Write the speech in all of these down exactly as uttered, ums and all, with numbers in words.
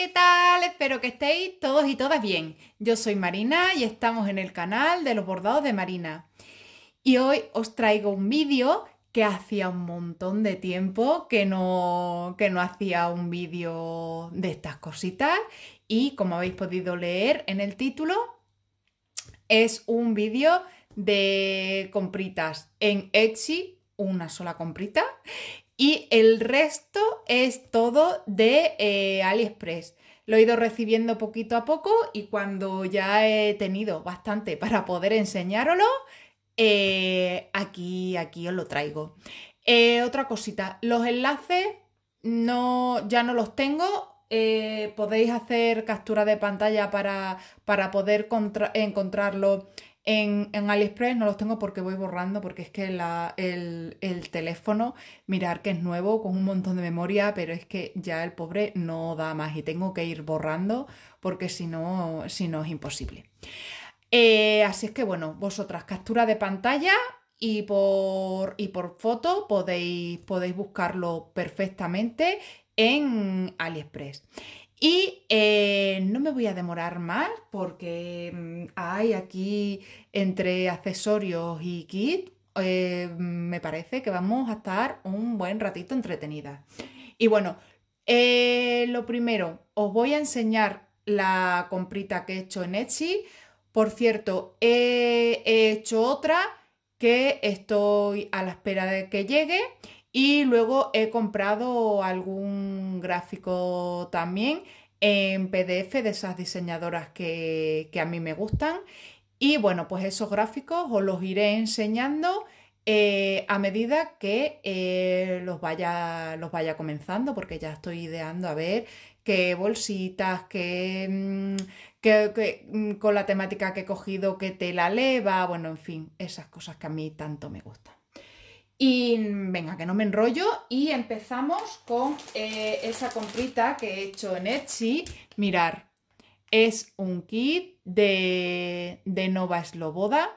¿qué tal? Espero que estéis todos y todas bien. Yo soy Marina y estamos en el canal de Los Bordados de Marina. Y hoy os traigo un vídeo que hacía un montón de tiempo que no, que no hacía un vídeo de estas cositas. Y como habéis podido leer en el título, es un vídeo de compritas en Etsy, una sola comprita. Y el resto es todo de eh, AliExpress. Lo he ido recibiendo poquito a poco y cuando ya he tenido bastante para poder enseñároslo, eh, aquí, aquí os lo traigo. Eh, otra cosita, los enlaces no, ya no los tengo. Eh, podéis hacer captura de pantalla para, para poder encontrarlo En, en AliExpress. No los tengo porque voy borrando, porque es que la, el, el teléfono, mirar que es nuevo, con un montón de memoria, pero es que ya el pobre no da más y tengo que ir borrando porque si no, si no es imposible. Eh, así es que bueno, vosotras captura de pantalla y por, y por foto podéis, podéis buscarlo perfectamente en AliExpress. Y eh, no me voy a demorar más porque hay aquí entre accesorios y kit, eh, me parece que vamos a estar un buen ratito entretenidas. Y bueno, eh, lo primero, os voy a enseñar la comprita que he hecho en Etsy. Por cierto, he, he hecho otra que estoy a la espera de que llegue. Y luego he comprado algún gráfico también en P D F de esas diseñadoras que, que a mí me gustan. Y bueno, pues esos gráficos os los iré enseñando eh, a medida que eh, los, vaya, los vaya comenzando, porque ya estoy ideando a ver qué bolsitas, qué, qué, qué con la temática que he cogido, qué tela leva, bueno, en fin, esas cosas que a mí tanto me gustan. Y venga, que no me enrollo y empezamos con eh, esa comprita que he hecho en Etsy. Mirar, es un kit de, de Nova Sloboda.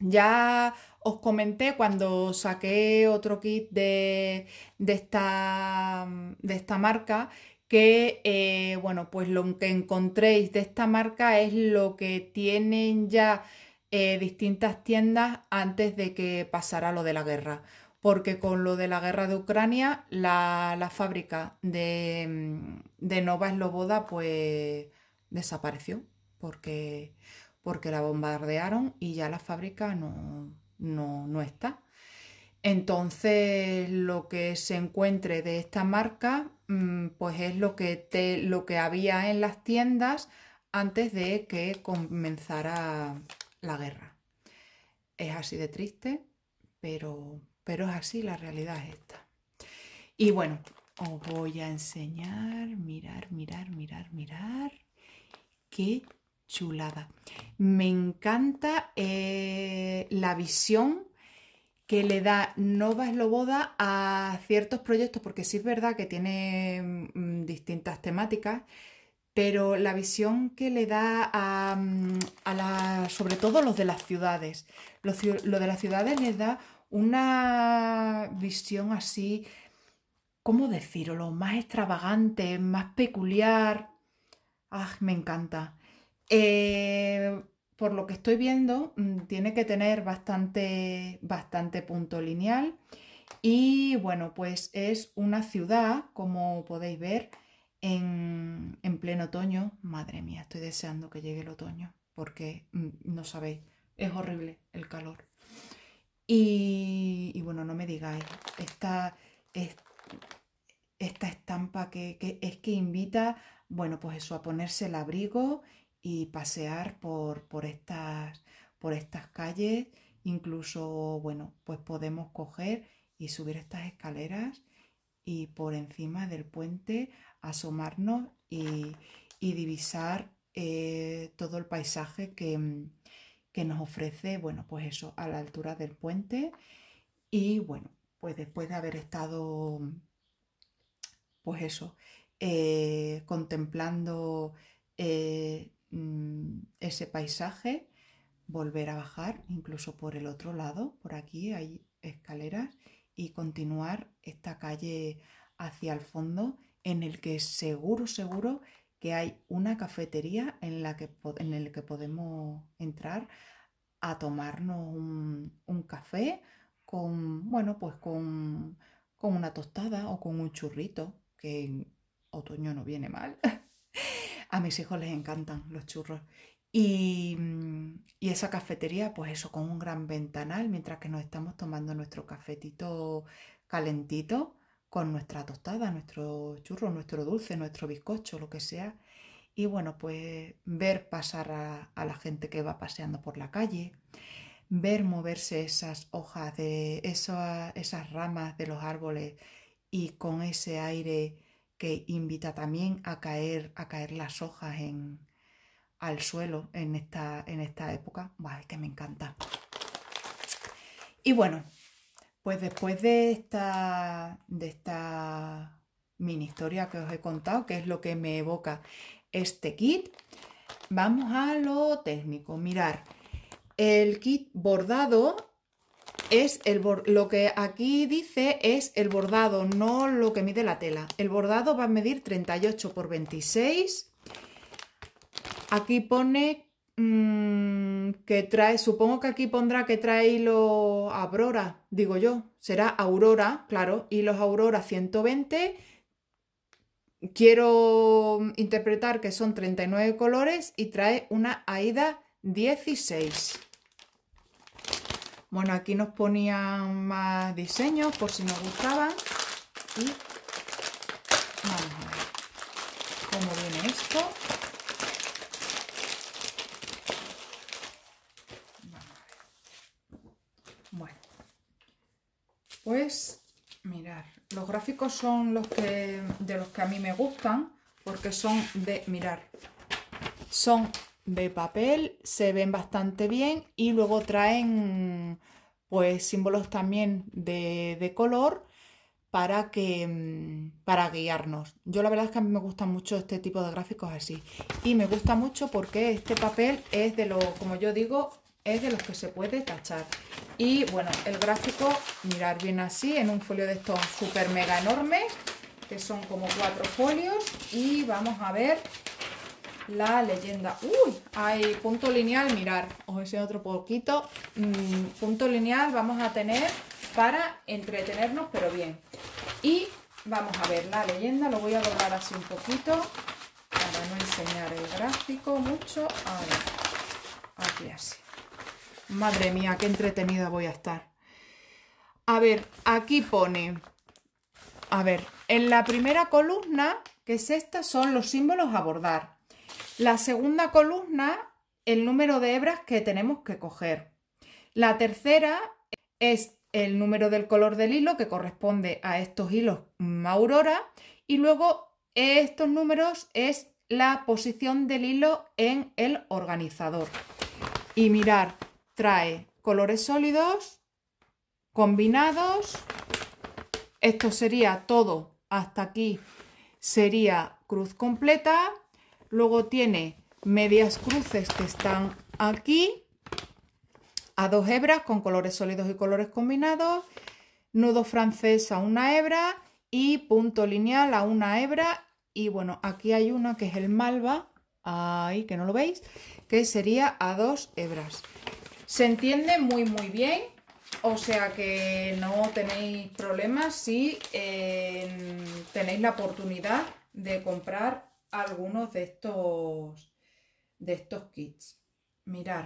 Ya os comenté cuando saqué otro kit de, de, esta, de esta marca que, eh, bueno, pues lo que encontréis de esta marca es lo que tienen ya Eh, distintas tiendas antes de que pasara lo de la guerra, porque con lo de la guerra de Ucrania la, la fábrica de, de Nova Sloboda pues desapareció porque, porque la bombardearon y ya la fábrica no, no, no está. Entonces lo que se encuentre de esta marca pues es lo que, te, lo que había en las tiendas antes de que comenzara la guerra. Es así de triste, pero, pero es así, la realidad es esta. Y bueno, os voy a enseñar, mirar, mirar, mirar, mirar. ¡Qué chulada! Me encanta eh, la visión que le da Nova Sloboda a ciertos proyectos, porque sí es verdad que tiene mmm, distintas temáticas, pero la visión que le da a, a la, sobre todo los de las ciudades. Lo, lo de las ciudades les da una visión así, ¿cómo decirlo? Más extravagante, más peculiar. ¡Ah, me encanta! Eh, por lo que estoy viendo, tiene que tener bastante, bastante punto lineal. Y bueno, pues es una ciudad, como podéis ver, En, en pleno otoño. Madre mía, estoy deseando que llegue el otoño porque no sabéis, es horrible el calor. Y, y bueno, no me digáis, esta, esta estampa que, que es que invita, bueno, pues eso, a ponerse el abrigo y pasear por, por, estas, por estas calles. Incluso, bueno, pues podemos coger y subir estas escaleras y por encima del puente asomarnos y, y divisar eh, todo el paisaje que, que nos ofrece, bueno, pues eso, a la altura del puente. Y bueno, pues después de haber estado, pues eso, eh, contemplando eh, ese paisaje, volver a bajar incluso por el otro lado, por aquí hay escaleras, y continuar esta calle hacia el fondo, en el que seguro, seguro que hay una cafetería en la que, en el que podemos entrar a tomarnos un, un café con, bueno, pues con, con una tostada o con un churrito, que en otoño no viene mal. A mis hijos les encantan los churros. Y, y esa cafetería, pues eso, con un gran ventanal, mientras que nos estamos tomando nuestro cafetito calentito, con nuestra tostada, nuestro churro, nuestro dulce, nuestro bizcocho, lo que sea. Y bueno, pues ver pasar a, a la gente que va paseando por la calle, ver moverse esas hojas, de esas, esas ramas de los árboles, y con ese aire que invita también a caer, a caer las hojas en... al suelo en esta, en esta época. Bah, es que me encanta. Y bueno, pues después de esta, de esta mini historia que os he contado, que es lo que me evoca este kit, vamos a lo técnico. Mirar, el kit bordado es el lo que aquí dice es el bordado, no lo que mide la tela. El bordado va a medir treinta y ocho por veintiséis. Aquí pone mmm, que trae, supongo que aquí pondrá que trae hilo Aurora, digo yo, será Aurora, claro, hilos Aurora ciento veinte, quiero interpretar que son treinta y nueve colores y trae una AIDA dieciséis. Bueno, aquí nos ponían más diseños por si nos gustaban y vamos a ver cómo viene esto. Pues mirad, los gráficos son los que de los que a mí me gustan, porque son de, mirad, son de papel, se ven bastante bien y luego traen pues símbolos también de, de color para que para guiarnos. Yo la verdad es que a mí me gustan mucho este tipo de gráficos así, y me gusta mucho porque este papel es de los, como yo digo, es de los que se puede tachar. Y bueno, el gráfico, mirad, viene así en un folio de estos super mega enormes, que son como cuatro folios, y vamos a ver la leyenda. Uy, hay punto lineal, mirad, os enseño otro poquito. Mm, punto lineal vamos a tener para entretenernos, pero bien. Y vamos a ver la leyenda, lo voy a doblar así un poquito para no enseñar el gráfico mucho. A ver, aquí así. Madre mía, qué entretenida voy a estar. A ver, aquí pone... A ver, en la primera columna, que es esta, son los símbolos a bordar. La segunda columna, el número de hebras que tenemos que coger. La tercera es el número del color del hilo, que corresponde a estos hilos Aurora. Y luego estos números es la posición del hilo en el organizador. Y mirad... trae colores sólidos, combinados, esto sería todo, hasta aquí sería cruz completa, luego tiene medias cruces que están aquí, a dos hebras con colores sólidos y colores combinados, nudo francés a una hebra y punto lineal a una hebra, y bueno, aquí hay una que es el malva, ahí que no lo veis, que sería a dos hebras. Se entiende muy muy bien, o sea que no tenéis problemas si eh, tenéis la oportunidad de comprar algunos de estos de estos kits. Mirad,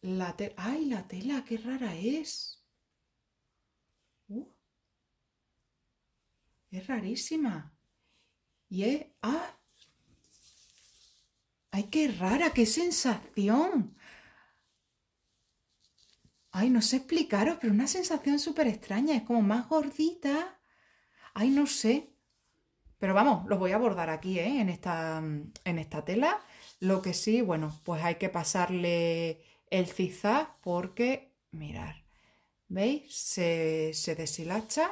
la tela. ¡Ay, la tela! ¡Qué rara es! Uh, es rarísima. Y es. ¡Ah! ¡Ay, qué rara! ¡Qué sensación! Ay, no sé explicaros, pero una sensación súper extraña. Es como más gordita. Ay, no sé. Pero vamos, los voy a bordar aquí, ¿eh? En esta, en esta tela. Lo que sí, bueno, pues hay que pasarle el zigzag porque, mirad, ¿veis? Se, se deshilacha.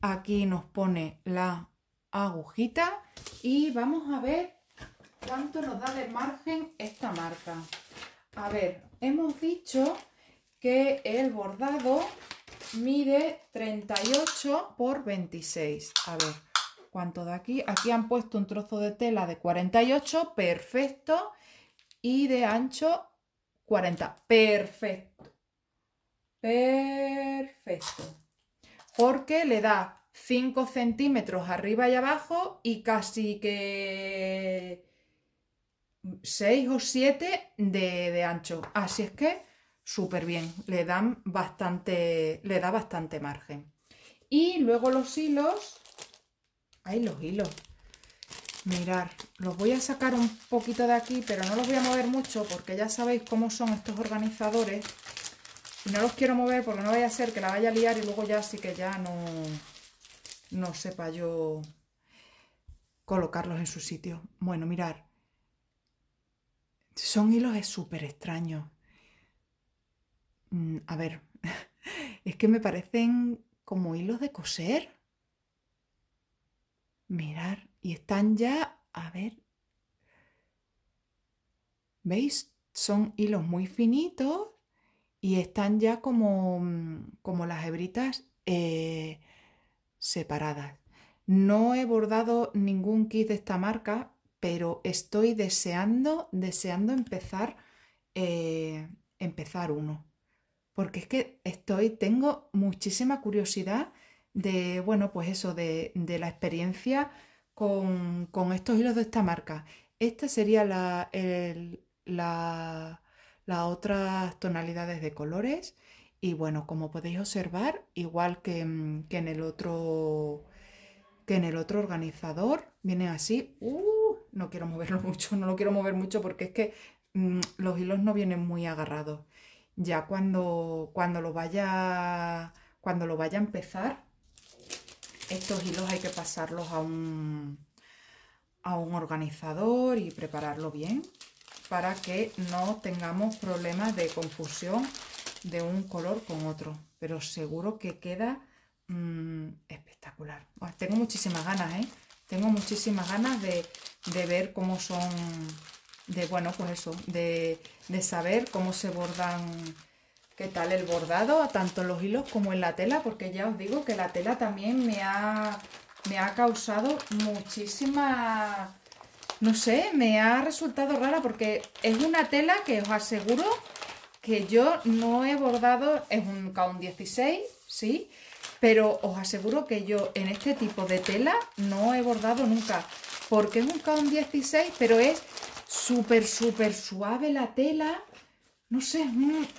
Aquí nos pone la agujita. Y vamos a ver cuánto nos da de margen esta marca. A ver, hemos dicho... que el bordado mide treinta y ocho por veintiséis. A ver, cuánto de aquí, aquí han puesto un trozo de tela de cuarenta y ocho, perfecto, y de ancho cuarenta, perfecto, perfecto, porque le da cinco centímetros arriba y abajo y casi que seis o siete de, de ancho, así es que súper bien, le dan bastante, le da bastante margen. Y luego los hilos, ahí los hilos, mirar, los voy a sacar un poquito de aquí, pero no los voy a mover mucho porque ya sabéis cómo son estos organizadores y no los quiero mover porque no vaya a ser que la vaya a liar y luego ya sí que ya no, no sepa yo colocarlos en su sitio. Bueno, mirar, son hilos súper extraños. A ver, es que me parecen como hilos de coser. Mirar, y están ya, a ver, ¿veis? Son hilos muy finitos y están ya como, como las hebritas eh, separadas. No he bordado ningún kit de esta marca, pero estoy deseando, deseando empezar, eh, empezar uno. Porque es que estoy, tengo muchísima curiosidad de, bueno, pues eso, de, de la experiencia con, con estos hilos de esta marca. Esta sería la, el, la, la otras tonalidades de colores. Y bueno, como podéis observar, igual que, que en el otro, que en el otro organizador, vienen así. Uh, no quiero moverlo mucho, no lo quiero mover mucho porque es que mmm, los hilos no vienen muy agarrados. Ya cuando, cuando, lo vaya, cuando lo vaya a empezar, estos hilos hay que pasarlos a un, a un organizador y prepararlo bien para que no tengamos problemas de confusión de un color con otro. Pero seguro que queda mmm, espectacular. Bueno, tengo muchísimas ganas, ¿eh? Tengo muchísimas ganas de, de ver cómo son... de bueno, pues eso, de, de saber cómo se bordan, qué tal el bordado, tanto en los hilos como en la tela, porque ya os digo que la tela también me ha, me ha causado muchísima, no sé, me ha resultado rara, porque es una tela que os aseguro que yo no he bordado, es un count dieciséis, sí, pero os aseguro que yo en este tipo de tela no he bordado nunca, porque es un count dieciséis, pero es... súper, súper suave la tela, no sé,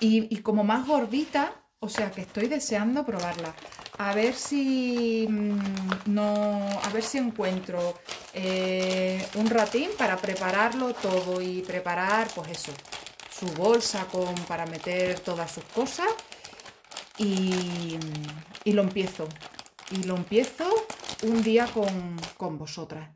y, y como más gordita, o sea que estoy deseando probarla. A ver si no, a ver si encuentro eh, un ratín para prepararlo todo y preparar, pues eso, su bolsa con, para meter todas sus cosas y, y lo empiezo. Y lo empiezo un día con, con vosotras.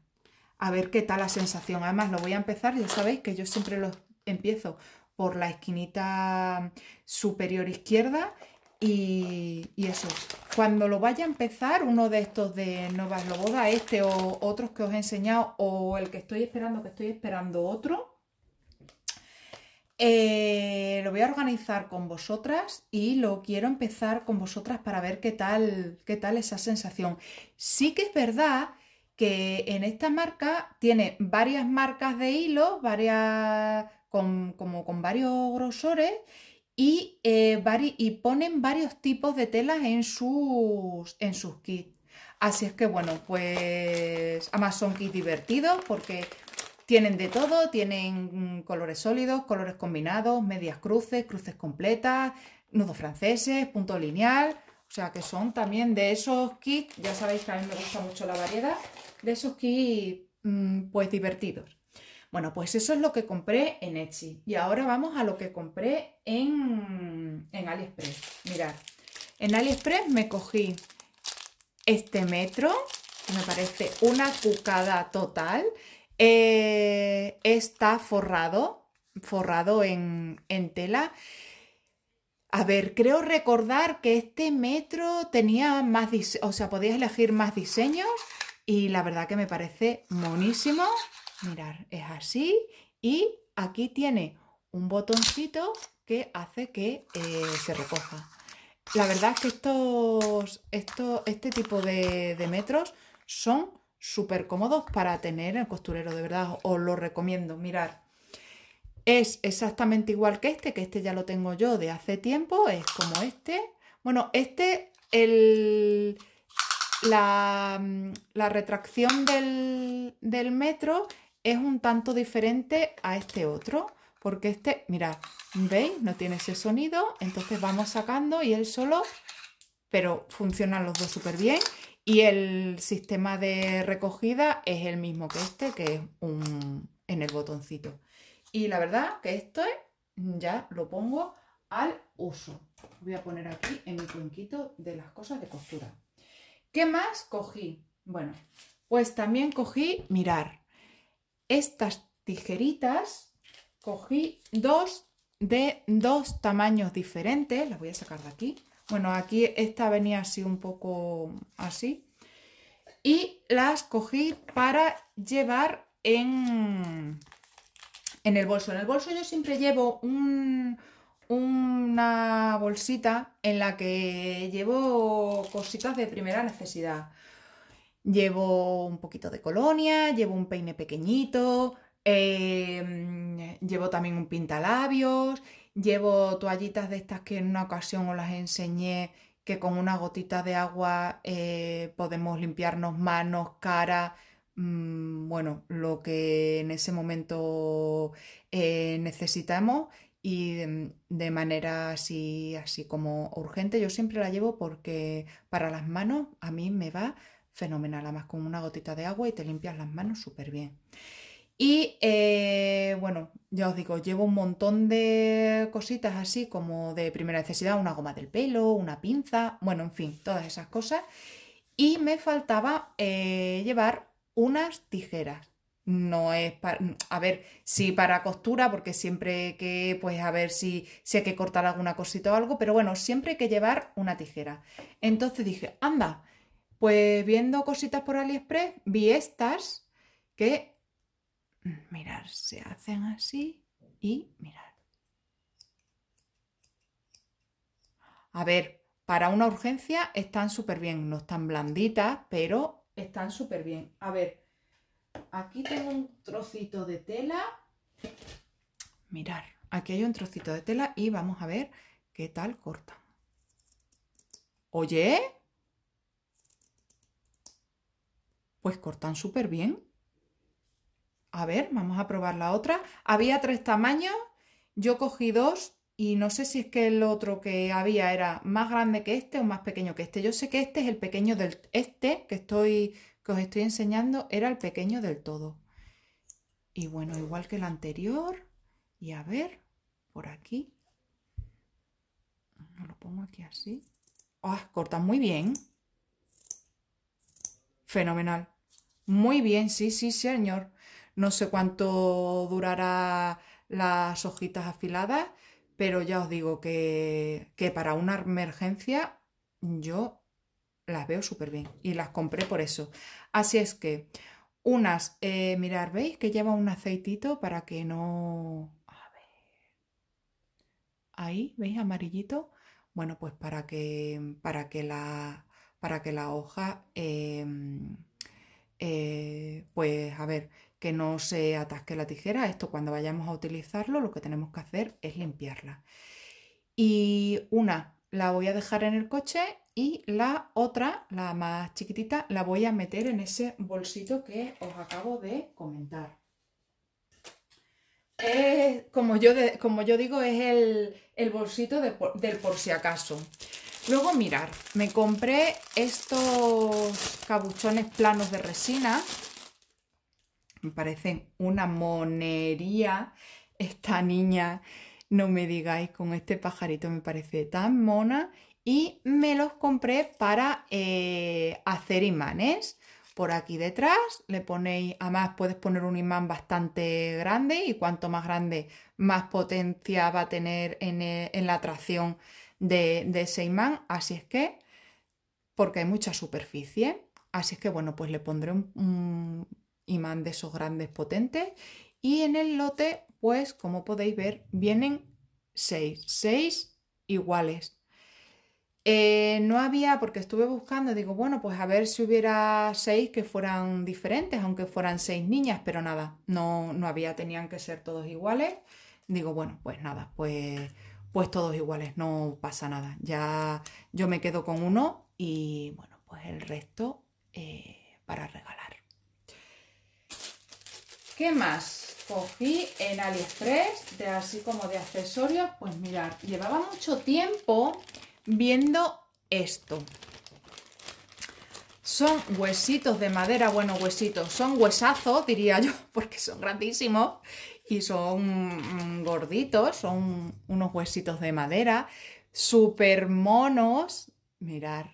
A ver qué tal la sensación. Además lo voy a empezar, ya sabéis que yo siempre lo empiezo por la esquinita superior izquierda y, y eso. Cuando lo vaya a empezar, uno de estos de Nova Sloboda, este o otros que os he enseñado, o el que estoy esperando, que estoy esperando otro, eh, lo voy a organizar con vosotras y lo quiero empezar con vosotras para ver qué tal, qué tal esa sensación. Sí que es verdad que en esta marca tiene varias marcas de hilos, varias con, como con varios grosores y, eh, vari, y ponen varios tipos de telas en sus, en sus kits. Así es que bueno, pues además son kits divertidos porque tienen de todo, tienen colores sólidos, colores combinados, medias cruces, cruces completas, nudos franceses, punto lineal... O sea que son también de esos kits, ya sabéis que a mí me gusta mucho la variedad, de esos kits pues divertidos. Bueno, pues eso es lo que compré en Etsy. Y ahora vamos a lo que compré en, en AliExpress. Mirad, en AliExpress me cogí este metro, que me parece una cucada total. Eh, está forrado, forrado en, en tela. A ver, creo recordar que este metro tenía más diseños, o sea, podías elegir más diseños y la verdad que me parece monísimo. Mirad, es así y aquí tiene un botoncito que hace que eh, se recoja. La verdad es que estos, estos, este tipo de, de metros son súper cómodos para tener el costurero, de verdad, os lo recomiendo. Mirad, es exactamente igual que este, que este ya lo tengo yo de hace tiempo, es como este. Bueno, este, el, la, la retracción del, del metro es un tanto diferente a este otro, porque este, mirad, ¿veis? No tiene ese sonido, entonces vamos sacando y él solo, pero funcionan los dos súper bien. Y el sistema de recogida es el mismo que este, que es un, en el botoncito. Y la verdad que esto ya lo pongo al uso. Voy a poner aquí en mi cuenquito de las cosas de costura. ¿Qué más cogí? Bueno, pues también cogí, mirar, estas tijeritas. Cogí dos de dos tamaños diferentes. Las voy a sacar de aquí. Bueno, aquí esta venía así un poco así y las cogí para llevar en, en el bolso. En el bolso yo siempre llevo un, una bolsita en la que llevo cositas de primera necesidad. Llevo un poquito de colonia, llevo un peine pequeñito, eh, llevo también un pintalabios. Llevo toallitas de estas que en una ocasión os las enseñé, que con una gotita de agua eh, podemos limpiarnos manos, cara, mmm, bueno, lo que en ese momento eh, necesitamos y de, de manera así, así como urgente. Yo siempre la llevo porque para las manos a mí me va fenomenal, además con una gotita de agua y te limpias las manos súper bien. Y eh, bueno, ya os digo, llevo un montón de cositas así como de primera necesidad, una goma del pelo, una pinza, bueno, en fin, todas esas cosas. Y me faltaba eh, llevar unas tijeras. No es para, a ver, sí para costura, porque siempre que, pues a ver si, si hay que cortar alguna cosita o algo, pero bueno, siempre hay que llevar una tijera. Entonces dije, anda, pues viendo cositas por AliExpress, vi estas que... Mirad, se hacen así y mirad. A ver, para una urgencia están súper bien, no están blanditas, pero están súper bien. A ver, aquí tengo un trocito de tela. Mirad, aquí hay un trocito de tela y vamos a ver qué tal cortan. Oye, pues cortan súper bien. A ver, vamos a probar la otra. Había tres tamaños, yo cogí dos y no sé si es que el otro que había era más grande que este o más pequeño que este. Yo sé que este es el pequeño del... Este que, estoy, que os estoy enseñando era el pequeño del todo. Y bueno, igual que el anterior. Y a ver, por aquí. Lo pongo aquí así. ¡Ah! Oh, cortan muy bien. Fenomenal. Muy bien, sí, sí, señor. No sé cuánto durará las hojitas afiladas, pero ya os digo que, que para una emergencia yo las veo súper bien y las compré por eso. Así es que unas, eh, mirad, ¿veis que lleva un aceitito para que no... A ver... Ahí, ¿veis? Amarillito. Bueno, pues para que, para que, la, para que la hoja, eh, eh, pues a ver... que no se atasque la tijera. Esto cuando vayamos a utilizarlo lo que tenemos que hacer es limpiarla. Y una la voy a dejar en el coche y la otra, la más chiquitita, la voy a meter en ese bolsito que os acabo de comentar. Es, como, yo de, como yo digo, es el, el bolsito de, del por si acaso. Luego mirad, me compré estos cabuchones planos de resina. Me parecen una monería. Esta niña, no me digáis, con este pajarito me parece tan mona. Y me los compré para eh, hacer imanes. Por aquí detrás le ponéis, además puedes poner un imán bastante grande y cuanto más grande más potencia va a tener en, en la atracción de, de ese imán. Así es que, porque hay mucha superficie, así es que bueno, pues le pondré un... un imán de esos grandes potentes. Y en el lote, pues como podéis ver, vienen seis, seis iguales. Eh, no había, porque estuve buscando, digo, bueno, pues a ver si hubiera seis que fueran diferentes, aunque fueran seis niñas, pero nada, no, no había, tenían que ser todos iguales. Digo, bueno, pues nada, pues, pues todos iguales, no pasa nada. Ya yo me quedo con uno y bueno, pues el resto eh, para regalar. ¿Qué más? Cogí en AliExpress, de, así como de accesorios, pues mirad, llevaba mucho tiempo viendo esto. Son huesitos de madera, bueno, huesitos, son huesazos, diría yo, porque son grandísimos y son gorditos, son unos huesitos de madera, súper monos. Mirad,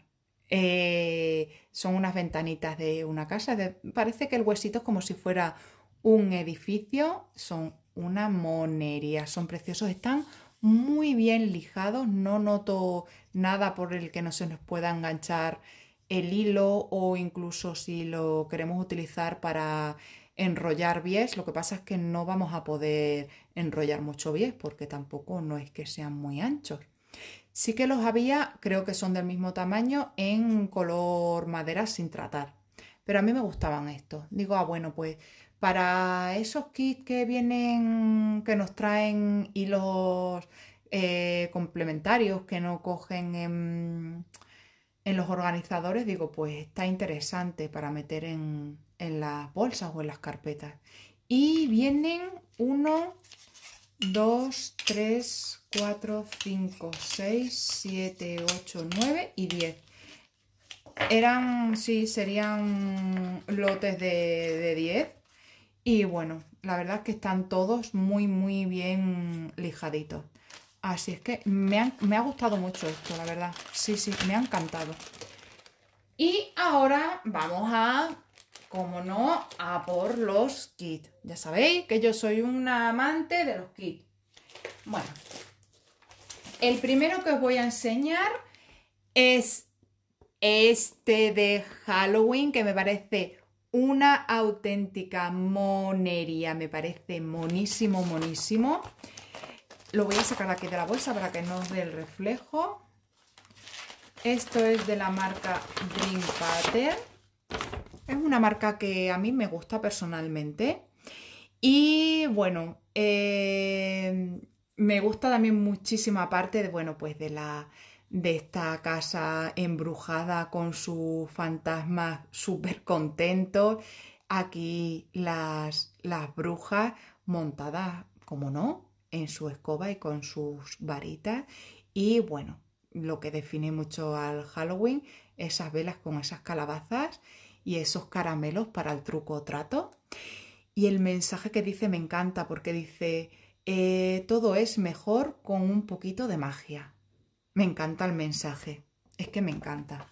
eh, son unas ventanitas de una casa, de, parece que el huesito es como si fuera un edificio, son una monería, son preciosos, están muy bien lijados, no noto nada por el que no se nos pueda enganchar el hilo o incluso si lo queremos utilizar para enrollar bies, lo que pasa es que no vamos a poder enrollar mucho bies porque tampoco no es que sean muy anchos. Sí que los había, creo que son del mismo tamaño, en color madera sin tratar, pero a mí me gustaban estos. Digo, ah, bueno, pues para esos kits que vienen, que nos traen hilos eh, complementarios, que no cogen en, en los organizadores, digo, pues está interesante para meter en, en las bolsas o en las carpetas. Y vienen uno, dos, tres, cuatro, cinco, seis, siete, ocho, nueve y diez. Eran, sí, serían lotes de diez. Y bueno, la verdad es que están todos muy, muy bien lijaditos. Así es que me, han, me ha gustado mucho esto, la verdad. Sí, sí, me ha encantado. Y ahora vamos a, como no, a por los kits. Ya sabéis que yo soy una amante de los kits. Bueno, el primero que os voy a enseñar es este de Halloween, que me parece una auténtica monería, me parece monísimo, monísimo. Lo voy a sacar aquí de la bolsa para que no os dé el reflejo. Esto es de la marca Green Pattern. Es una marca que a mí me gusta personalmente. Y bueno, eh, me gusta también muchísima parte de, bueno, pues de la... de esta casa embrujada con sus fantasmas súper contentos. Aquí las, las brujas montadas, como no, en su escoba y con sus varitas. Y bueno, lo que define mucho al Halloween, esas velas con esas calabazas y esos caramelos para el truco o trato. Y el mensaje que dice me encanta porque dice, eh, todo es mejor con un poquito de magia. Me encanta el mensaje, es que me encanta.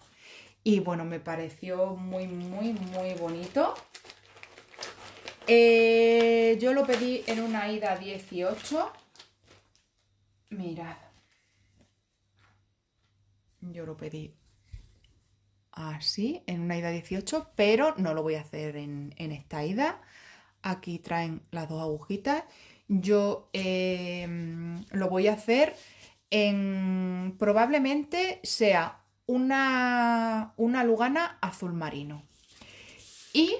Y bueno, me pareció muy, muy, muy bonito. Eh, yo lo pedí en una AIDA dieciocho. Mirad. Yo lo pedí así, en una AIDA dieciocho, pero no lo voy a hacer en, en esta AIDA. Aquí traen las dos agujitas. Yo eh, lo voy a hacer... En, probablemente sea una, una Lugana azul marino. Y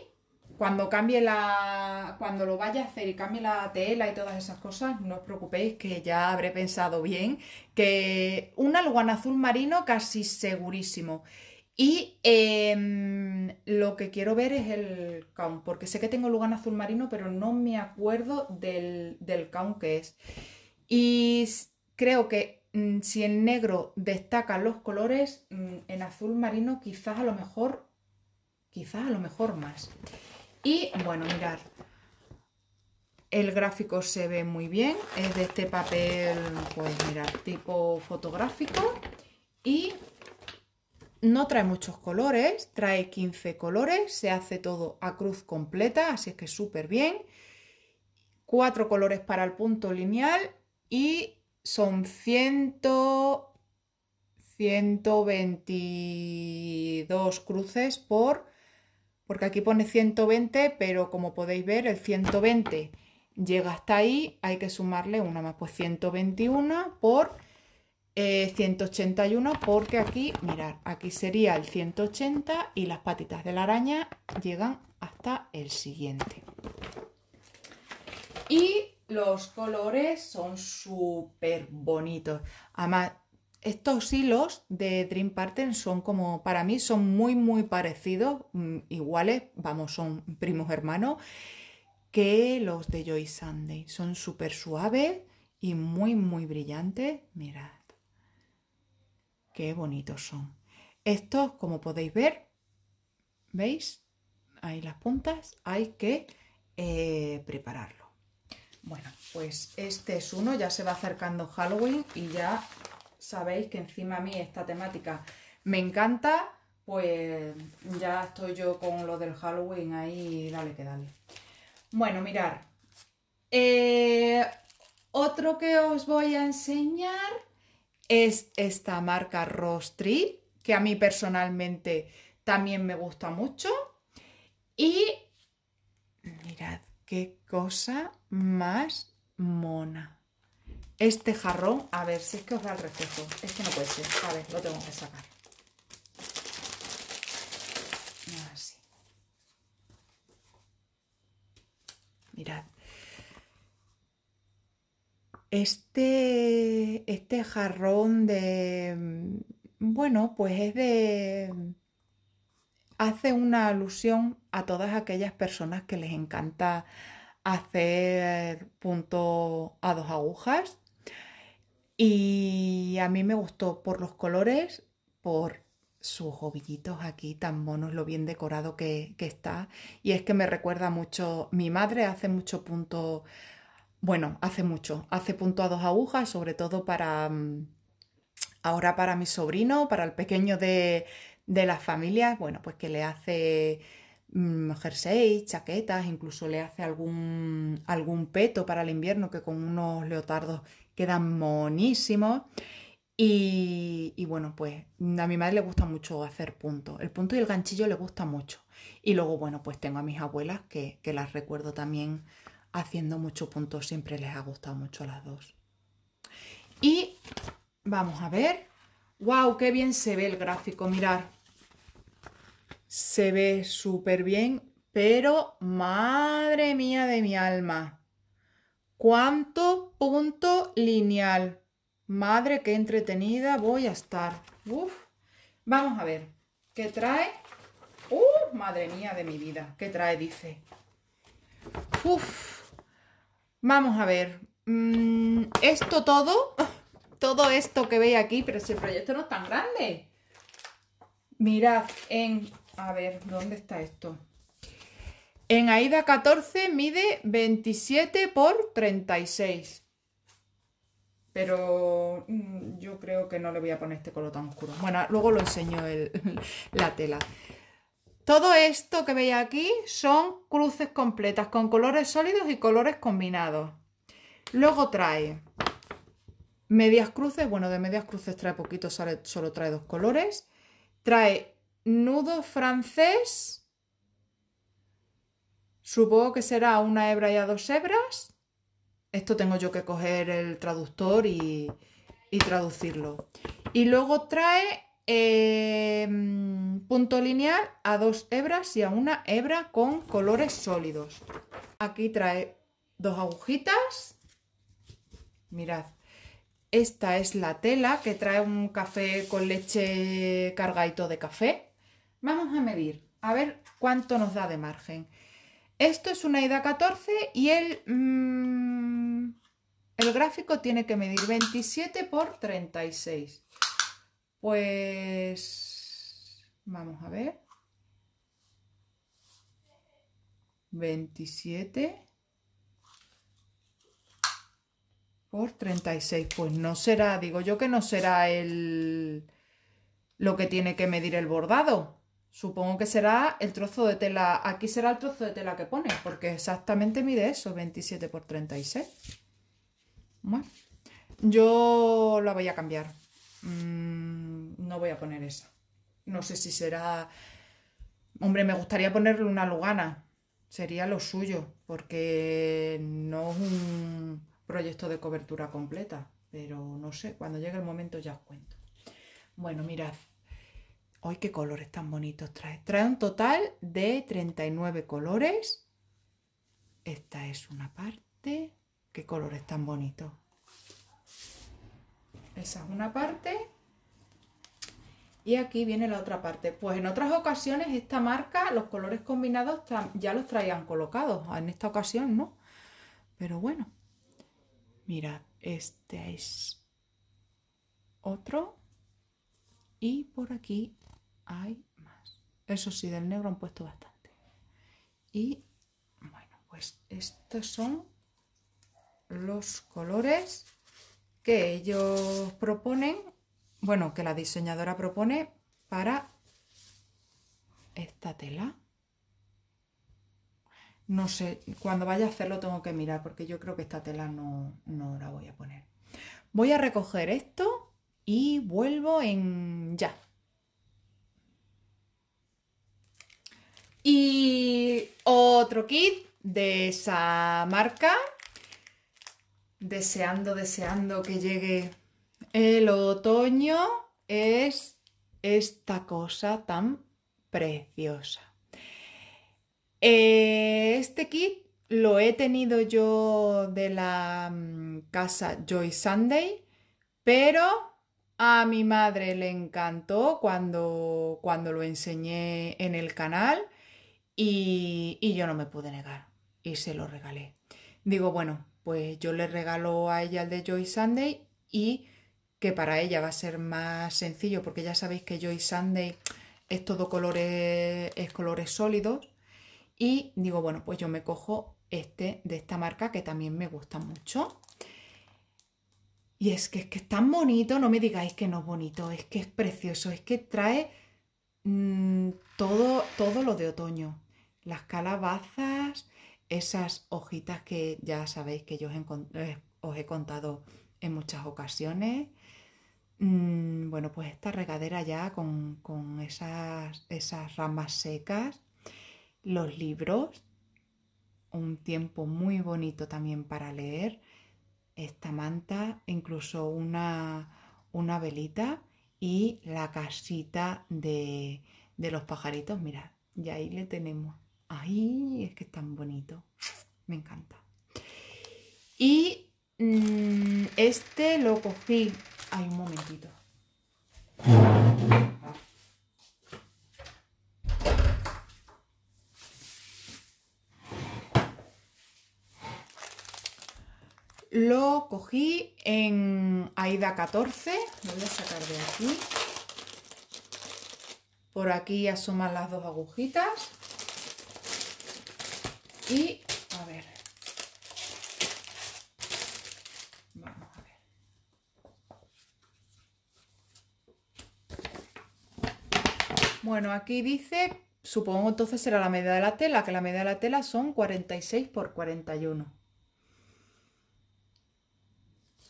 cuando cambie la, cuando lo vaya a hacer y cambie la tela y todas esas cosas, no os preocupéis que ya habré pensado bien que una Lugana azul marino casi segurísimo. Y eh, lo que quiero ver es el count, porque sé que tengo Lugana azul marino, pero no me acuerdo del, del count que es. Y creo que si en negro destacan los colores, en azul marino quizás a lo mejor, quizás a lo mejor más. Y bueno, mirad, el gráfico se ve muy bien, es de este papel, pues mirad, tipo fotográfico. Y no trae muchos colores, trae quince colores, se hace todo a cruz completa, así es que súper bien. cuatro colores para el punto lineal y... Son cien, ciento veintidós cruces por, porque aquí pone ciento veinte, pero como podéis ver el ciento veinte llega hasta ahí, hay que sumarle una más, pues ciento veintiuno por eh, ciento ochenta y uno, porque aquí, mirad, aquí sería el ciento ochenta y las patitas de la araña llegan hasta el siguiente. Y los colores son súper bonitos. Además, estos hilos de Green Pattern son como, para mí, son muy, muy parecidos, iguales, vamos, son primos hermanos, que los de Joy Sunday. Son súper suaves y muy, muy brillantes. Mirad, qué bonitos son. Estos, como podéis ver, ¿veis? Ahí las puntas, hay que eh, prepararlo. Bueno, pues este es uno, ya se va acercando Halloween y ya... Sabéis que encima a mí esta temática me encanta, pues ya estoy yo con lo del Halloween ahí, dale que dale. Bueno, mirad, eh, otro que os voy a enseñar es esta marca Rosetree, que a mí personalmente también me gusta mucho. Y mirad qué cosa más mona. Este jarrón, a ver si es que os da el reflejo. Es que no puede ser. A ver, lo tengo que sacar. Así. Mirad. Este, este jarrón de... Bueno, pues es de... Hace una alusión a todas aquellas personas que les encanta hacer punto a dos agujas. Y a mí me gustó por los colores, por sus ovillitos aquí tan monos, lo bien decorado que, que está. Y es que me recuerda mucho, mi madre hace mucho punto, bueno, hace mucho, hace punto a dos agujas, sobre todo para, ahora para mi sobrino, para el pequeño de, de las familias, bueno, pues que le hace... jerseys, chaquetas, incluso le hace algún, algún peto para el invierno que con unos leotardos quedan monísimos. Y, y bueno, pues a mi madre le gusta mucho hacer punto. El punto y el ganchillo le gusta mucho. Y luego, bueno, pues tengo a mis abuelas que, que las recuerdo también haciendo mucho punto. Siempre les ha gustado mucho a las dos. Y vamos a ver. ¡Wow! ¡Qué bien se ve el gráfico! Mirad. Se ve súper bien, pero madre mía de mi alma, cuánto punto lineal, madre qué entretenida voy a estar. Uf. Vamos a ver, ¿qué trae? ¡Uh! Madre mía de mi vida, ¿qué trae? Dice. Uf. Vamos a ver, mm, esto todo, todo esto que veis aquí, pero ese proyecto no es tan grande. Mirad, en... A ver, ¿dónde está esto? En AIDA catorce mide veintisiete por treinta y seis. Pero yo creo que no le voy a poner este color tan oscuro. Bueno, luego lo enseño el, la tela. Todo esto que veis aquí son cruces completas con colores sólidos y colores combinados. Luego trae medias cruces. Bueno, de medias cruces trae poquito, sale, solo trae dos colores. Trae... nudo francés, supongo que será una hebra y a dos hebras. Esto tengo yo que coger el traductor y, y traducirlo. Y luego trae eh, punto lineal a dos hebras y a una hebra con colores sólidos. Aquí trae dos agujitas. Mirad. Esta es la tela que trae un café con leche cargadito de café. Vamos a medir, a ver cuánto nos da de margen. Esto es una AIDA catorce y el, mmm, el gráfico tiene que medir veintisiete por treinta y seis. Pues vamos a ver. veintisiete por treinta y seis. Pues no será, digo yo que no será el lo que tiene que medir el bordado. Supongo que será el trozo de tela, aquí será el trozo de tela que pone, porque exactamente mide eso, veintisiete por treinta y seis. Bueno, yo la voy a cambiar, mm, no voy a poner esa. No sé si será... Hombre, me gustaría ponerle una Lugana, sería lo suyo, porque no es un proyecto de cobertura completa. pero no sé, cuando llegue el momento ya os cuento. Bueno, mirad, ¡ay, qué colores tan bonitos trae! Trae un total de treinta y nueve colores. Esta es una parte. ¡Qué colores tan bonitos! Esa es una parte. Y aquí viene la otra parte. Pues en otras ocasiones esta marca, los colores combinados ya los traían colocados. En esta ocasión no. Pero bueno. Mirad, este es otro. Y por aquí hay más. Eso sí, del negro han puesto bastante. Y bueno, pues estos son los colores que ellos proponen, bueno, que la diseñadora propone para esta tela. No sé, cuando vaya a hacerlo tengo que mirar, porque yo creo que esta tela no, no la voy a poner. Voy a recoger esto y vuelvo en ya. Y otro kit de esa marca. Deseando, deseando que llegue el otoño, es esta cosa tan preciosa. Este kit lo he tenido yo de la casa Joy Sunday, pero a mi madre le encantó cuando, cuando lo enseñé en el canal y, y yo no me pude negar y se lo regalé. Digo, bueno, pues yo le regalo a ella el de Joy Sunday y que para ella va a ser más sencillo, porque ya sabéis que Joy Sunday es todo colores, es colores sólidos. Y digo, bueno, pues yo me cojo este de esta marca que también me gusta mucho. Y es que es, que es tan bonito, no me digáis que no es bonito, es que es precioso, es que trae mmm, todo, todo lo de otoño. Las calabazas, esas hojitas que ya sabéis que yo os he contado en muchas ocasiones. Bueno, pues esta regadera ya con, con esas, esas ramas secas. Los libros. Un tiempo muy bonito también para leer. Esta manta, incluso una, una velita. Y la casita de, de los pajaritos. Mirad, y ahí le tenemos. ¡Ay! Es que es tan bonito. Me encanta. Y mmm, este lo cogí... ¡Ay, un momentito! Lo cogí en AIDA catorce. Lo voy a sacar de aquí. Por aquí asoman las dos agujitas. Y, a ver, vamos a ver. Bueno, aquí dice, supongo entonces será la medida de la tela, que la medida de la tela son cuarenta y seis por cuarenta y uno.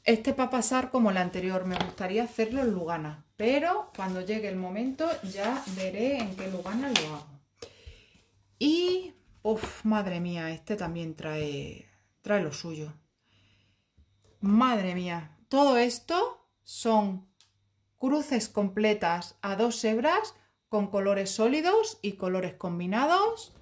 Este va a pasar como el anterior, me gustaría hacerlo en Lugana, pero cuando llegue el momento ya veré en qué Lugana lo hago. Y... ¡Uf! Madre mía, este también trae, trae lo suyo. Madre mía, todo esto son cruces completas a dos hebras con colores sólidos y colores combinados.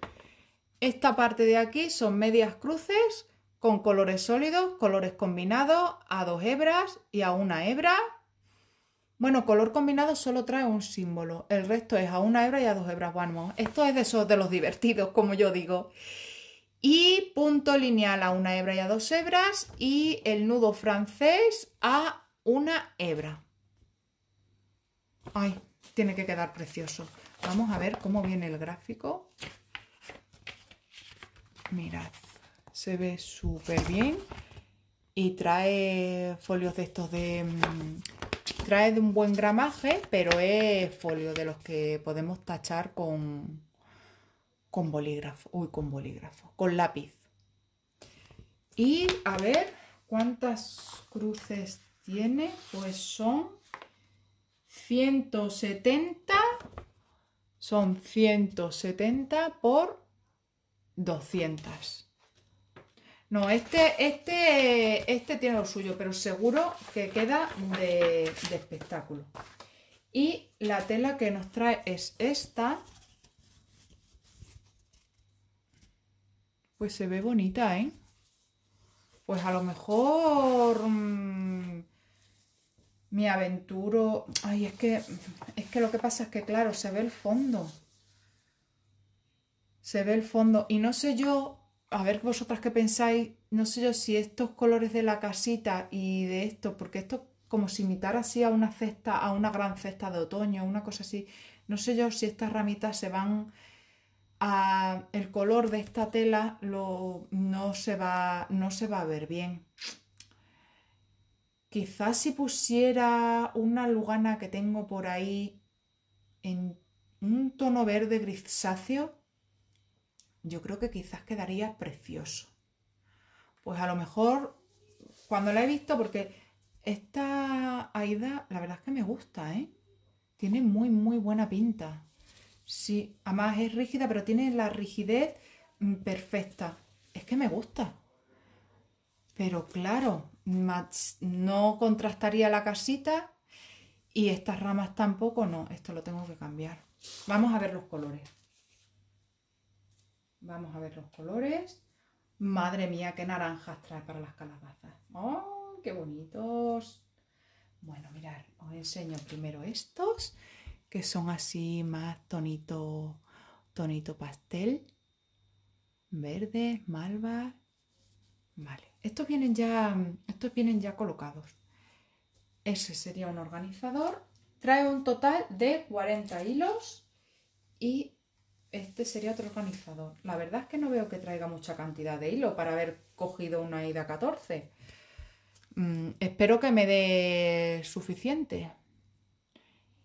Esta parte de aquí son medias cruces con colores sólidos, colores combinados a dos hebras y a una hebra. Bueno, color combinado solo trae un símbolo, el resto es a una hebra y a dos hebras. Bueno, esto es de esos de los divertidos, como yo digo. Y punto lineal a una hebra y a dos hebras y el nudo francés a una hebra. Ay, tiene que quedar precioso. Vamos a ver cómo viene el gráfico. Mirad, se ve súper bien y trae folios de estos de... Trae de un buen gramaje, pero es folio de los que podemos tachar con, con bolígrafo. Uy, con bolígrafo, con lápiz. Y a ver cuántas cruces tiene. Pues son ciento setenta. Son ciento setenta por doscientas. No, este, este, este tiene lo suyo, pero seguro que queda de, de espectáculo. Y la tela que nos trae es esta. Pues se ve bonita, ¿eh? Pues a lo mejor mmm, me aventuro... Ay, es que, es que lo que pasa es que, claro, se ve el fondo. Se ve el fondo. Y no sé yo, a ver vosotras qué pensáis, no sé yo si estos colores de la casita y de esto, porque esto como si imitara así a una cesta, a una gran cesta de otoño, una cosa así. No sé yo si estas ramitas se van... A el color de esta tela lo, no, se va, no se va a ver bien. Quizás si pusiera una lugana que tengo por ahí en un tono verde grisáceo, yo creo que quizás quedaría precioso. Pues a lo mejor cuando la he visto, porque esta AIDA la verdad es que me gusta, ¿eh? Tiene muy muy buena pinta. Sí, además es rígida, pero tiene la rigidez perfecta. Es que me gusta. Pero claro, no contrastaría la casita y estas ramas tampoco, no. Esto lo tengo que cambiar. Vamos a ver los colores. Vamos a ver los colores. Madre mía, qué naranjas trae para las calabazas. ¡Oh, qué bonitos! Bueno, mirad, os enseño primero estos, que son así más tonito, tonito pastel, verde, malva. Vale, estos vienen ya, estos vienen ya colocados. Ese sería un organizador. Trae un total de cuarenta hilos y este sería otro organizador. La verdad es que no veo que traiga mucha cantidad de hilo para haber cogido una AIDA catorce. Mm, espero que me dé suficiente.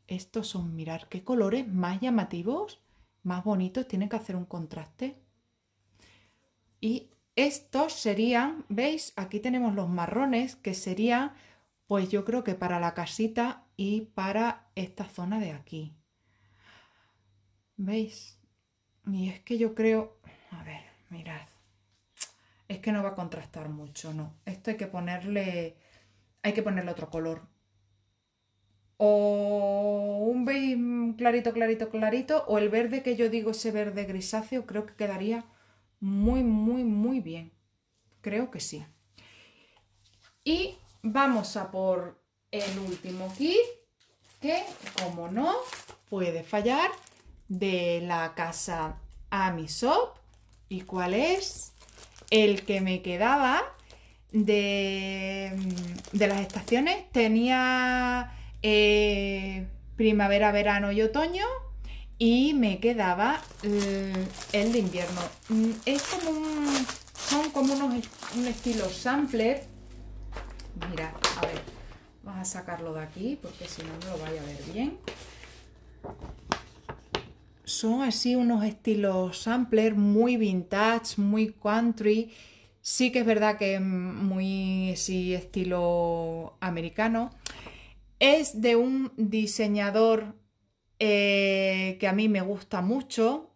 Estos son, mirar qué colores más llamativos, más bonitos, tienen que hacer un contraste. Y estos serían, ¿veis? Aquí tenemos los marrones, que serían, pues yo creo que para la casita y para esta zona de aquí. ¿Veis? Y es que yo creo, a ver, mirad, es que no va a contrastar mucho, no. Esto hay que ponerle, hay que ponerle otro color. O un beige clarito, clarito, clarito, o el verde que yo digo, ese verde grisáceo, creo que quedaría muy, muy, muy bien. Creo que sí. Y vamos a por el último kit, que como no puede fallar, de la casa Amishop. ¿Y cuál es? El que me quedaba de, de las estaciones. Tenía... Eh, primavera, verano y otoño, y me quedaba eh, el de invierno. Es como un, son como unos un estilo sampler. Mirad, a ver, vamos a sacarlo de aquí porque si no, no lo vais a ver bien. Son así unos estilos sampler muy vintage, muy country. Sí que es verdad que es muy sí, estilo americano. Es de un diseñador eh, que a mí me gusta mucho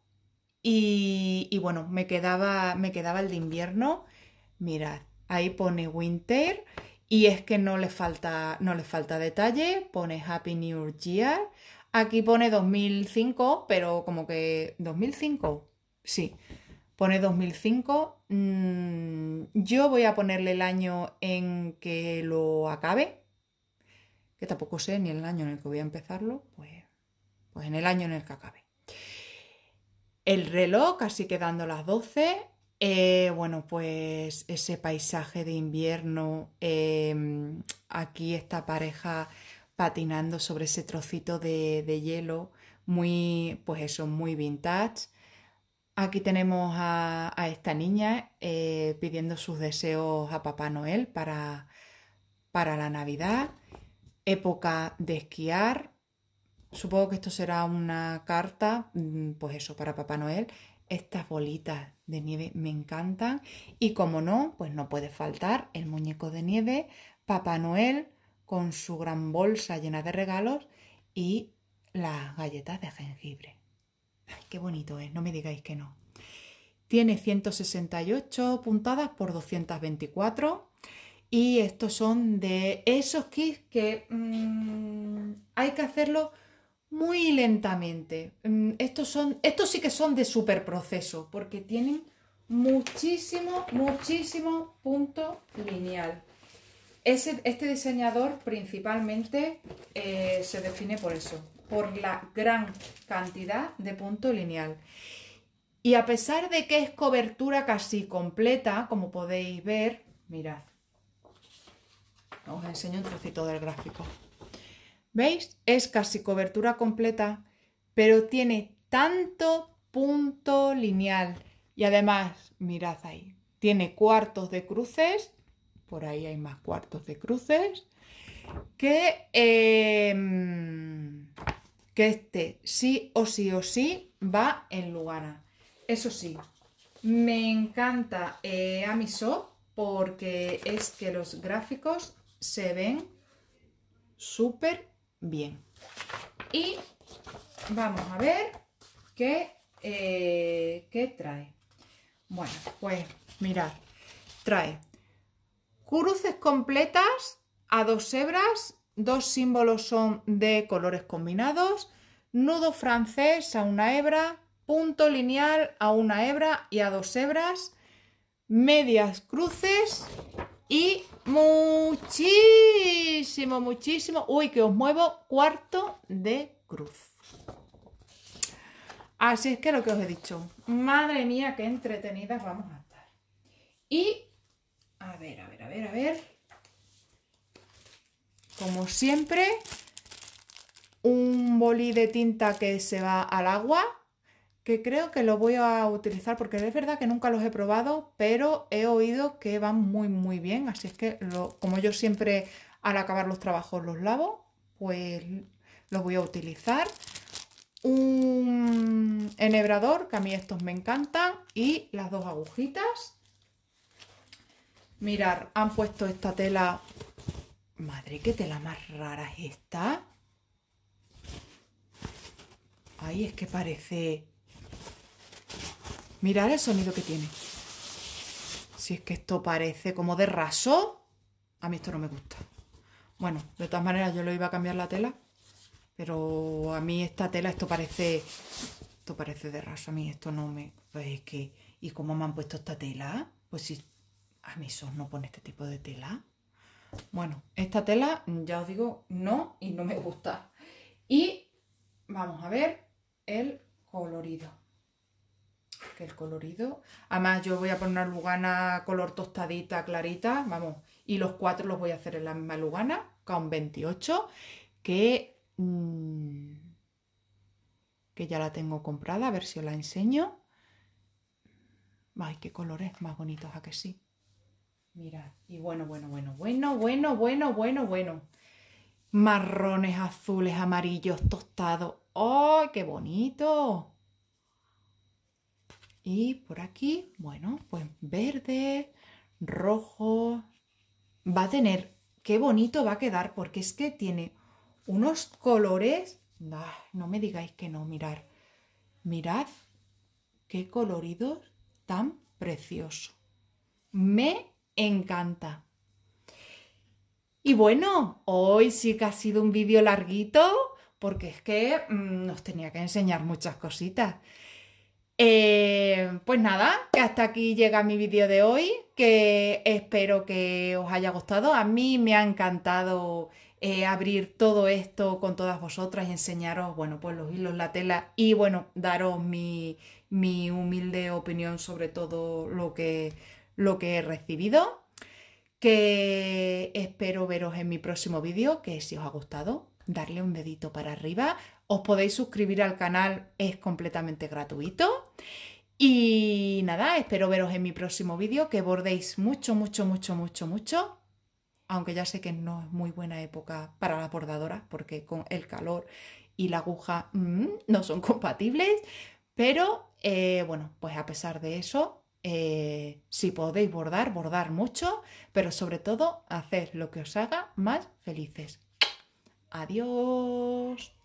y, y bueno, me quedaba, me quedaba el de invierno. Mirad, ahí pone winter y es que no le falta, no le falta detalle, pone Happy New Year. Aquí pone dos mil cinco, pero como que dos mil cinco, sí, pone dos mil cinco. Mm, yo voy a ponerle el año en que lo acabe, que tampoco sé ni el año en el que voy a empezarlo, pues, pues en el año en el que acabe. El reloj, casi quedando las doce, eh, bueno, pues ese paisaje de invierno, eh, aquí esta pareja patinando sobre ese trocito de, de hielo, muy, pues eso, muy vintage. Aquí tenemos a, a esta niña eh, pidiendo sus deseos a Papá Noel para, para la Navidad. Época de esquiar, supongo que esto será una carta, pues eso, para Papá Noel. Estas bolitas de nieve me encantan y como no, pues no puede faltar el muñeco de nieve, Papá Noel con su gran bolsa llena de regalos y las galletas de jengibre. Ay, qué bonito es, no me digáis que no. Tiene ciento sesenta y ocho puntadas por doscientas veinticuatro y estos son de esos kits que mmm, hay que hacerlo muy lentamente. Estos, son, estos sí que son de súper proceso porque tienen muchísimo, muchísimo punto lineal. Ese, este diseñador principalmente eh, se define por eso, por la gran cantidad de punto lineal. Y a pesar de que es cobertura casi completa, como podéis ver, mirad, os enseño un trocito del gráfico. ¿Veis? Es casi cobertura completa, pero tiene tanto punto lineal. Y además, mirad ahí, tiene cuartos de cruces, por ahí hay más cuartos de cruces, que, eh, que este sí o sí o sí va en Lugana. Eso sí, me encanta eh, Amishop porque es que los gráficos se ven súper bien. Y vamos a ver qué, eh, qué trae. Bueno, pues mirad, trae cruces completas a dos hebras, dos símbolos son de colores combinados, nudo francés a una hebra, punto lineal a una hebra y a dos hebras, medias cruces y muchísimo, muchísimo, uy, que os muevo, cuarto de cruz. Así es que lo que os he dicho, madre mía, qué entretenidas vamos a estar. Y, a ver, a ver, a ver, a ver, como siempre, un boli de tinta que se va al agua, que creo que lo voy a utilizar porque es verdad que nunca los he probado, pero he oído que van muy muy bien, así es que lo, como yo siempre al acabar los trabajos los lavo, pues los voy a utilizar. Un enhebrador, que a mí estos me encantan, y las dos agujitas. Mirar, han puesto esta tela, madre, qué tela más rara es esta. Ay, es que parece... Mirad el sonido que tiene. Si es que esto parece como de raso. A mí esto no me gusta. Bueno, de todas maneras yo le iba a cambiar la tela. Pero a mí esta tela, esto parece... Esto parece de raso. A mí esto no me... Pues es que... ¿Y cómo me han puesto esta tela? Pues si... A mí eso no pone este tipo de tela. Bueno, esta tela, ya os digo, no. Y no me gusta. Y vamos a ver el colorido. Que el colorido, además yo voy a poner una Lugana color tostadita clarita, vamos, y los cuatro los voy a hacer en la misma Lugana, con veintiocho, que, mmm, que ya la tengo comprada, a ver si os la enseño. Ay, qué colores más bonitos, ¿a que sí? Mirad, y bueno, bueno, bueno, bueno, bueno, bueno, bueno, bueno, marrones, azules, amarillos, tostados, ¡oh, qué bonito! Y por aquí, bueno, pues verde, rojo, va a tener, qué bonito va a quedar, porque es que tiene unos colores, ah, no me digáis que no, mirad, mirad qué colorido tan precioso, me encanta. Y bueno, hoy sí que ha sido un vídeo larguito, porque es que mmm, os tenía que enseñar muchas cositas. Eh, pues nada, que hasta aquí llega mi vídeo de hoy, que espero que os haya gustado. A mí me ha encantado eh, abrir todo esto con todas vosotras y enseñaros, bueno, pues los hilos, la tela y, bueno, daros mi, mi humilde opinión sobre todo lo que, lo que he recibido. Que espero veros en mi próximo vídeo, que si os ha gustado, darle un dedito para arriba. Os podéis suscribir al canal, es completamente gratuito. Y nada, espero veros en mi próximo vídeo, que bordéis mucho, mucho, mucho, mucho, mucho. Aunque ya sé que no es muy buena época para las bordadoras, porque con el calor y la aguja mmm, no son compatibles. Pero eh, bueno, pues a pesar de eso, eh, si podéis bordar, bordar mucho, pero sobre todo, haced lo que os haga más felices. Adiós.